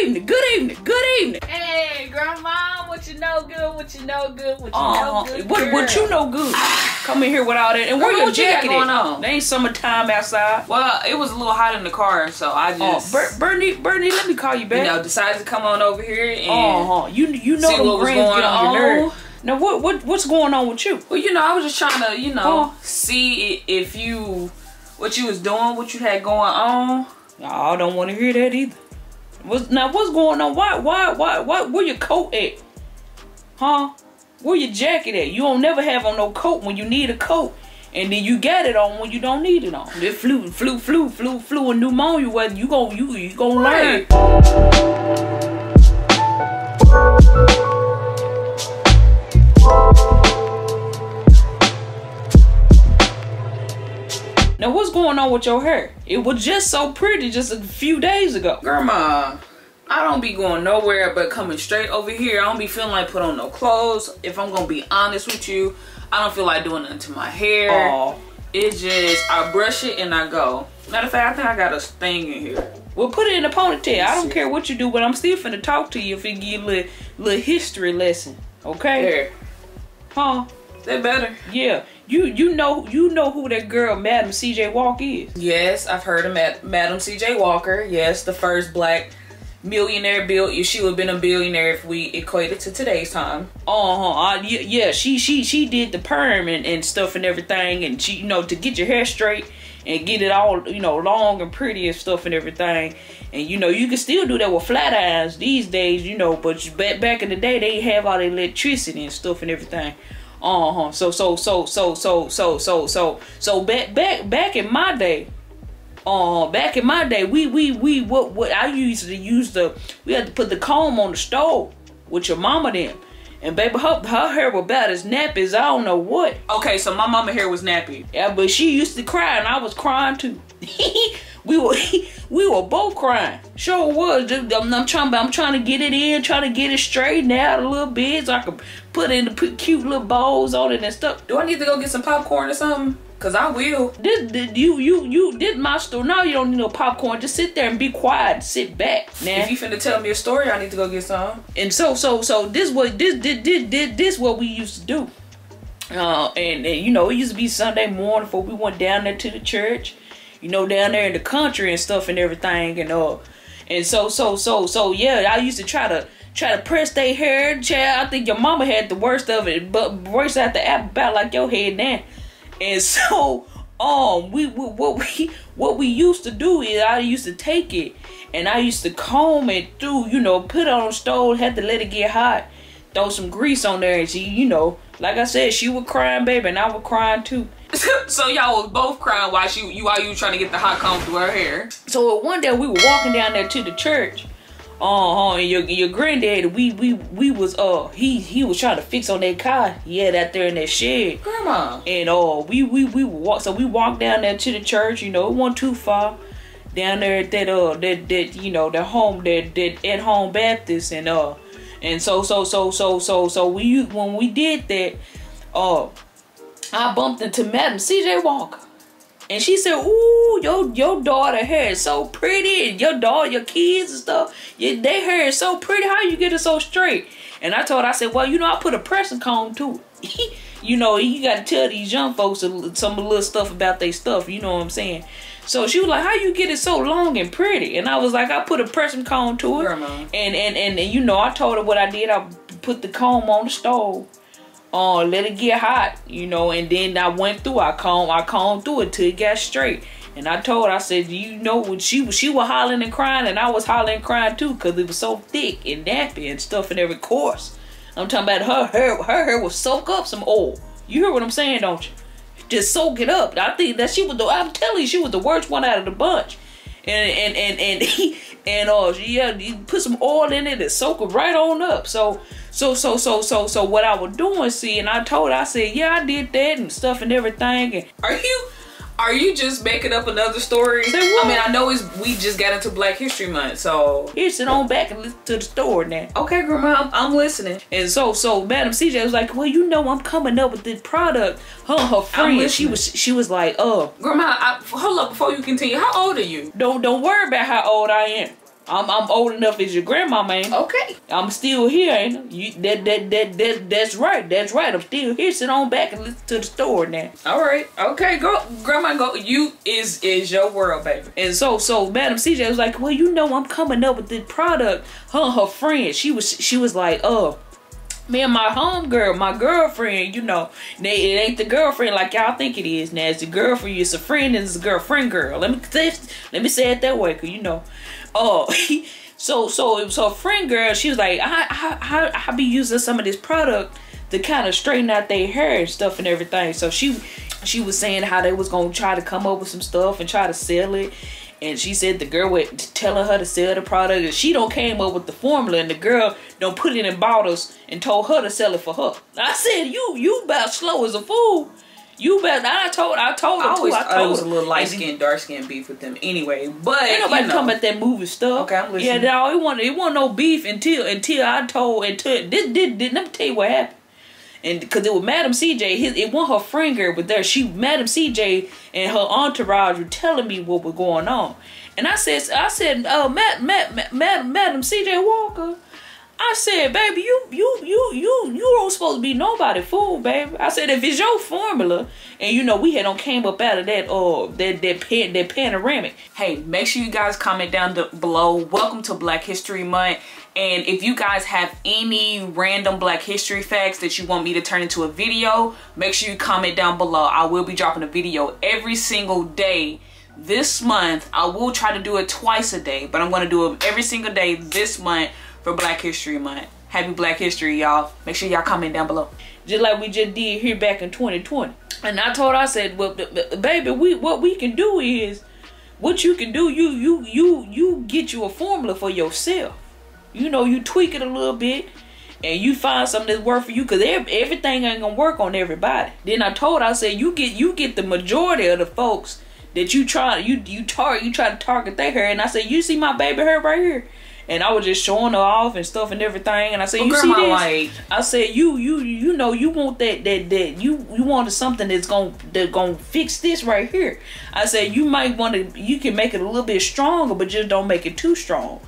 evening, good evening, good evening. Hey, grandma, what you know good, what you know good, what you know good. What you know good? Come in here with all that. And where your jacket going on? They ain't summertime outside. Well, it was a little hot in the car, so I just. Bernie, let me call you back. You know, decided to come on over here and you know see what was going on your nerve. Now what's going on with you? Well, you know, I was just trying to, you know, see if you what you was doing, what you had going on. I don't want to hear that either. What's going on? Why where your coat at? Huh? Where your jacket at? You don't never have on no coat when you need a coat, and then you got it on when you don't need it on. This flu and pneumonia, whether you gonna learn it. Now, what's going on with your hair? It was just so pretty just a few days ago. Grandma, I don't be going nowhere but coming straight over here. I don't be feeling like put on no clothes. If I'm going to be honest with you, I don't feel like doing nothing to my hair. It's just, I brush it and I go. Matter of fact, I think I got a thing in here. Well, put it in a ponytail. I don't care what you do, but I'm still finna talk to you if you give a little history lesson. Okay? There. Huh? That better. Yeah. You know who that girl Madam C.J. Walker is. Yes, I've heard of Madam C.J. Walker. Yes, the first black millionaire. She would have been a billionaire if we equated to today's time. Yeah, she did the perm and stuff and everything, and she, you know, to get your hair straight and get it all, you know, long and pretty and stuff and everything. And you know, you can still do that with flat irons these days, you know, but back in the day they have all the electricity and stuff and everything. So back in my day, what I used to use we had to put the comb on the stove with your mama then, and baby her hair was about as nappy as I don't know what. Okay, so my mama hair was nappy. Yeah, but she used to cry and I was crying too. We were both crying. Sure was. I'm trying to get it in, trying to get it straightened out a little bit so I can put in the cute little bows on it and stuff. Do I need to go get some popcorn or something? Cause I will. You did my story. Now you don't need no popcorn. Just sit there and be quiet. Sit back. Now, if you finna tell me a story, I need to go get some. And so this what we used to do. And you know, it used to be Sunday morning before we went down there to the church. You know, down there in the country and stuff and everything, and so yeah, I used to try to press their hair. Child, I think your mama had the worst of it, but worse out the apple about like your head now. And so what we used to do is I used to take it and I used to comb it through, you know, put it on the stove, had to let it get hot, throw some grease on there, and she, you know, like I said, she was crying, baby, and I was crying too. So y'all was both crying while you trying to get the hot comb through her hair. So one day we were walking down there to the church, and your granddaddy, we was he was trying to fix on that car he had out there in that shed, grandma. And we walked down there to the church. You know, it wasn't too far down there at that you know, that home, that at home Baptist, and so when we did that, I bumped into Madam C.J. Walker, and she said, "Ooh, your daughter hair is so pretty, and your kids and stuff, their hair is so pretty. How you get it so straight?" And I told her, I said, "Well, you know, I put a pressing comb to it." You know, you gotta tell these young folks some little stuff about their stuff. You know what I'm saying? So she was like, "How you get it so long and pretty?" And I was like, "I put a pressing comb to it." Grandma. And you know, I told her what I did. I put the comb on the stove. Let it get hot, you know, and then I went through. I combed through it till it got straight. And I told her, I said, you know, when she was hollering and crying, and I was hollering and crying too, cause it was so thick and nappy and stuff in every course. I'm talking about her hair will soak up some oil. You hear what I'm saying, don't you? Just soak it up. I think that I'm telling you, she was the worst one out of the bunch. And yeah, you put some oil in it and soak it right on up. So what I was doing, see, and I told her, I said, yeah, I did that and stuff and everything. And are you just making up another story? Say what? I mean, I know we just got into Black History Month, so here's it on back and listen to the story now. Okay, grandma, I'm listening. And so Madam C.J. was like, well, you know, I'm coming up with this product. Her friend, she was like, grandma, hold up before you continue. How old are you? Don't worry about how old I am. I'm old enough as your grandmama, ain't I? Okay. I'm still here, ain't I? That's right. That's right. I'm still here. Sit on back and listen to the story now. All right. Okay, go, grandma, go. You is your world, baby. And so Madam C.J. was like, well, you know, I'm coming up with this product. Her friend, she was like, me and my homegirl, my girlfriend, you know, it ain't the girlfriend like y'all think it is. Now it's the girlfriend, it's a friend, and it's a girlfriend girl. Let me say it that way, cause you know. So it was her friend girl. She was like, I be using some of this product to kind of straighten out their hair and stuff and everything. So she was saying how they was gonna try to come up with some stuff and try to sell it. And she said the girl was telling her to sell the product, and she don't came up with the formula, and the girl don't put it in bottles and told her to sell it for her. I said, you about slow as a fool. You better. I told her. I was a little light skinned, dark skinned beef with them anyway. But ain't nobody talking about that movie stuff. Okay, I'm listening. Yeah, no, it wasn't no beef until I told this. Let me tell you what happened. And because it was Madam C.J., it wasn't her friend girl, but there Madam C.J. and her entourage were telling me what was going on, and I said, Madam C.J. Walker, I said, baby, you don't supposed to be nobody fool, baby. I said, if it's your formula, and you know we had on came up out of that that panoramic. Hey, make sure you guys comment down below. Welcome to Black History Month. And if you guys have any random Black History facts that you want me to turn into a video, make sure you comment down below. I will be dropping a video every single day this month. I will try to do it twice a day, but I'm going to do it every single day this month for Black History Month. Happy Black History, y'all. Make sure y'all comment down below. Just like we just did here back in 2020. And I said, well, baby, what we can do is, what you can do, you get you a formula for yourself. You know, you tweak it a little bit and you find something that's work for you, because everything ain't gonna work on everybody. Then I said you get the majority of the folks that you try to target their hair. And I said, you see my baby hair right here, and I was just showing her off and stuff and everything. And I said, well, you see this? Life. I said, you know, you want that you want something that's gonna fix this right here. I said, you might want to, you can make it a little bit stronger, but just don't make it too strong.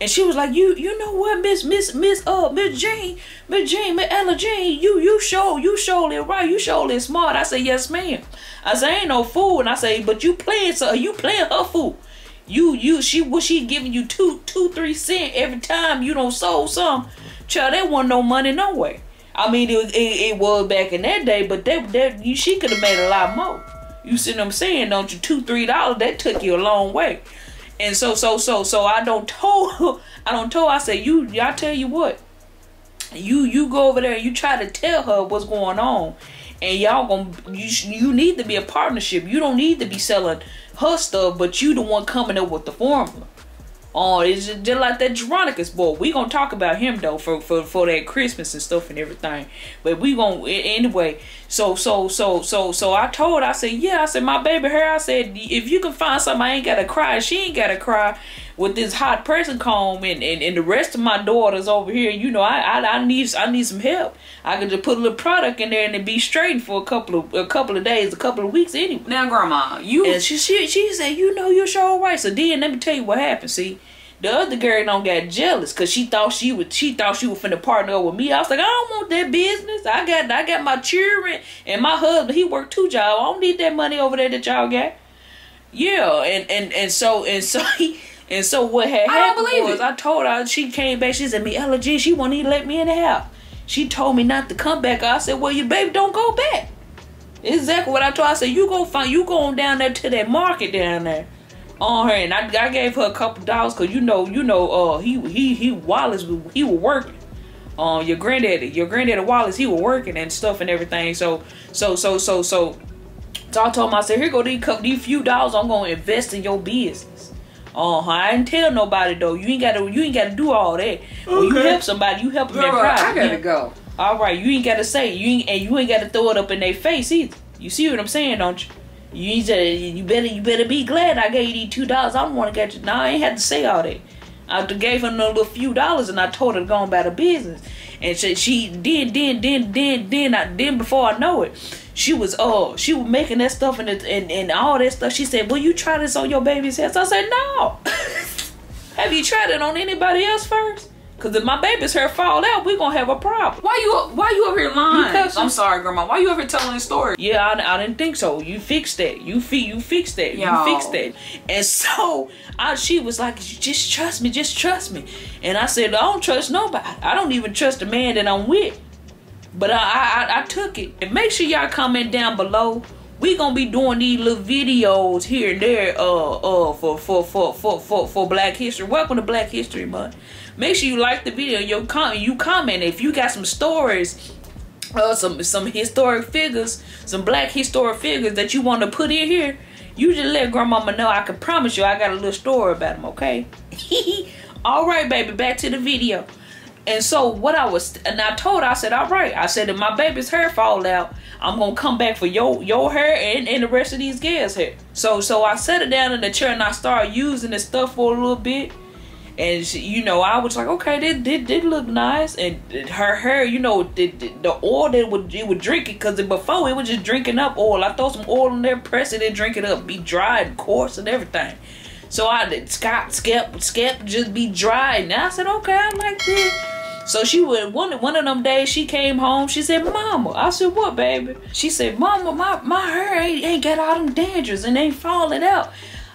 And she was like, you know what, Miss Ella Jean, you showed it right, you showed it smart. I said, yes, ma'am. I said, I ain't no fool. And I said, but you playing her fool. She giving you 2-3 cents every time you don't sold some. Child, that wasn't no money no way. I mean, it was back in that day, but she could have made a lot more. You see what I'm saying, don't you? $2-3, that took you a long way. And so I don't tell her. I said, I tell you what, you go over there and you try to tell her what's going on, and you need to be a partnership. You don't need to be selling her stuff, but you the one coming up with the formula. Oh, it's just like that Jeronicus boy. We gonna talk about him though for that Christmas and stuff and everything. But we gonna anyway. So I said, yeah. I said, my baby hair. I said, if you can find something, I ain't gotta cry. She ain't gotta cry with this hot pressing comb and the rest of my daughters over here. You know, I need some help. I can just put a little product in there and it be straightened for a couple of days, a couple of weeks anyway. Now, grandma, and she said, you know, you're sure right. So then let me tell you what happened. See. The other girl don't get jealous because she thought she was finna partner up with me. I was like, I don't want that business. I got my children and my husband. He worked 2 jobs. I don't need that money over there that y'all got. Yeah, and so what had happened was, I told her, she came back. She said, me, Ella Jean, she won't even let me in the house. She told me not to come back. I said, well, you baby don't go back. Exactly what I told her. I said, you go down there to that market down there. On her, and I gave her a couple dollars because you know, Wallace was working. Your granddaddy Wallace, he was working and stuff and everything. So I told him, I said, here go these few dollars. I'm gonna invest in your business. I didn't tell nobody though. You ain't gotta do all that. Okay. When you help somebody, you help them. Girl, that pride. I gotta go. All right, you ain't gotta say you ain't gotta throw it up in their face either. You see what I'm saying, don't you? You said, you better be glad I gave you these $2. I don't want to get you. No, I ain't had to say all that. I gave her a little few dollars, and I told her to go on about her business. And she then before I know it, she was making that stuff and all that stuff. She said, "Well, you try this on your baby's house." I said, "No." Have you tried it on anybody else first? Because if my baby's hair fall out, we're gonna have a problem. Why you over here lying? Because I'm sorry, Grandma. Why you over here telling this story? Yeah, I didn't think so. You fixed that. You fixed that. Yo. You fixed that. And so she was like, just trust me, just trust me. And I said, I don't trust nobody. I don't even trust the man that I'm with. But I took it. And make sure y'all comment down below. We gonna be doing these little videos here and there for Black History. Welcome to Black History Month. Make sure you like the video. You comment if you got some stories, some historic figures, some Black historic figures that you want to put in here. You just let Grandmama know. I can promise you, I got a little story about them. Okay. All right, baby. Back to the video. And so what I told her, I said, all right. I said, if my baby's hair fall out, I'm gonna come back for your hair and the rest of these girls' hair. So I sat her down in the chair and I started using this stuff for a little bit. And she, you know, I was like, okay, this did look nice. And her hair, you know, the oil that it would drink it, because before it was just drinking up oil. I throw some oil in there, press it, and drink it up, be dry and coarse and everything. So I did scalp just be dry. And I said, okay, I like this. So she would, one of them days she came home, she said, Mama. I said, what, baby? She said, Mama, my hair ain't got all them dandruffs and ain't falling out.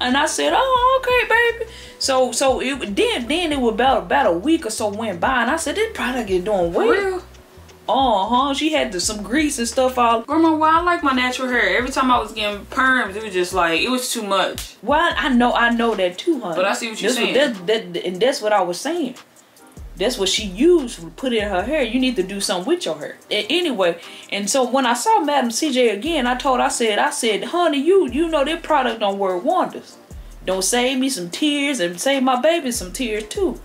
And I said, oh, okay, baby. So it, then it was about a week or so went by, and I said, this product is doing well. Real? Uh-huh. She had some grease and stuff all. Grandma, why I like my natural hair. Every time I was getting perms, it was just like, it was too much. Well, I know that too, honey. But I see what you're saying. And that's what I was saying. That's what she used to put in her hair. You need to do something with your hair. Anyway, and so when I saw Madam CJ again, I said, honey, you know that product don't work wonders. Don't save me some tears and save my baby some tears too.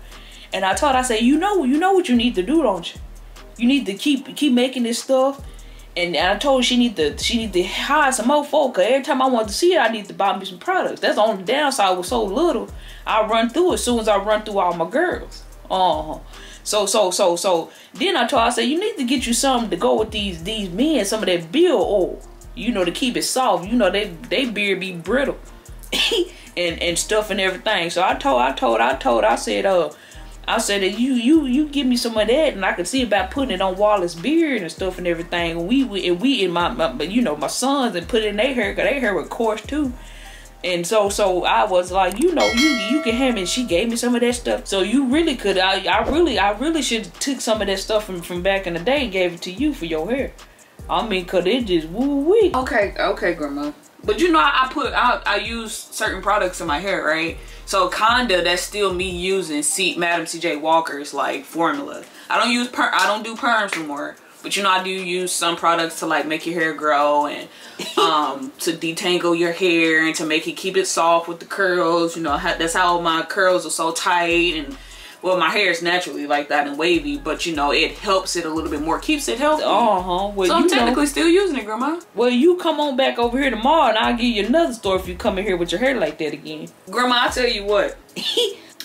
And I told her, I said, you know what you need to do, don't you? You need to keep making this stuff. And I told her she need to hire some more folk. 'Cause every time I want to see it, I need to buy me some products. That's the only downside was so little. I run through as soon as I run through all my girls. So then I told her, I said, you need to get you something to go with these men, some of that beard oil, you know, to keep it soft. You know, they beard be brittle and stuff and everything. So I said, you give me some of that, and I could see about putting it on Wallace's beard and stuff and everything. And we and my you know, my sons, and put it in their hair, 'cause their hair was coarse too. And so I was like, you know, you can have it. And she gave me some of that stuff. So you really could, I really should have took some of that stuff from back in the day and gave it to you for your hair. I mean, 'cause it just woo-wee. Okay, Grandma. But you know, I use certain products in my hair, right? So kinda, that's still me using Madam C.J. Walker's like formula. I don't do perms no more. But you know, I do use some products to like make your hair grow and to detangle your hair and to make it, keep it soft with the curls. You know, that's how my curls are so tight, and well, my hair is naturally like that and wavy, but you know, it helps it a little bit more, keeps it healthy. Uh-huh. Well, so I'm technically still using it, Grandma. Well, you come on back over here tomorrow and I'll give you another story if you come in here with your hair like that again. Grandma, I tell you what.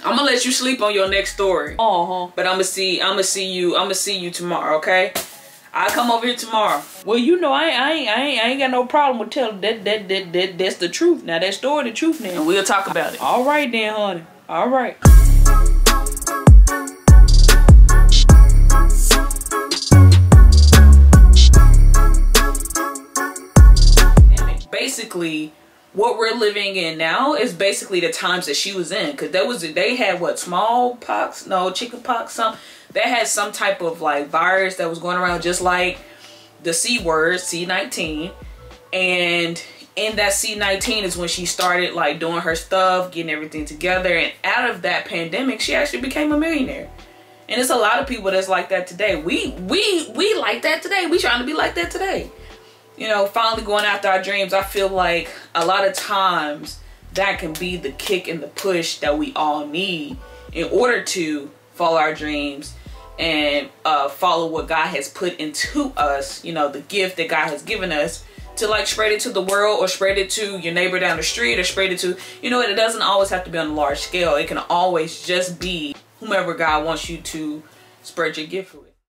I'm gonna let you sleep on your next story. Uh-huh. But I'm gonna see you tomorrow, okay? I come over here tomorrow. Well, you know, I ain't got no problem with telling that's the truth. Now that story, the truth now. And we'll talk about it. All right then, honey. All right. Basically, what we're living in now is basically the times that she was in. 'Cause they had what, smallpox? No, chickenpox, something. They had some type of like virus that was going around, just like the C word, C-19. And in that C-19 is when she started like doing her stuff, getting everything together. And out of that pandemic, she actually became a millionaire. And it's a lot of people that's like that today. We like that today. We trying to be like that today. You know, finally going after our dreams. I feel like a lot of times that can be the kick and the push that we all need in order to follow our dreams and follow what God has put into us, you know, the gift that God has given us, to like spread it to the world or spread it to your neighbor down the street or spread it to, you know, it doesn't always have to be on a large scale. It can always just be whomever God wants you to spread your gift with.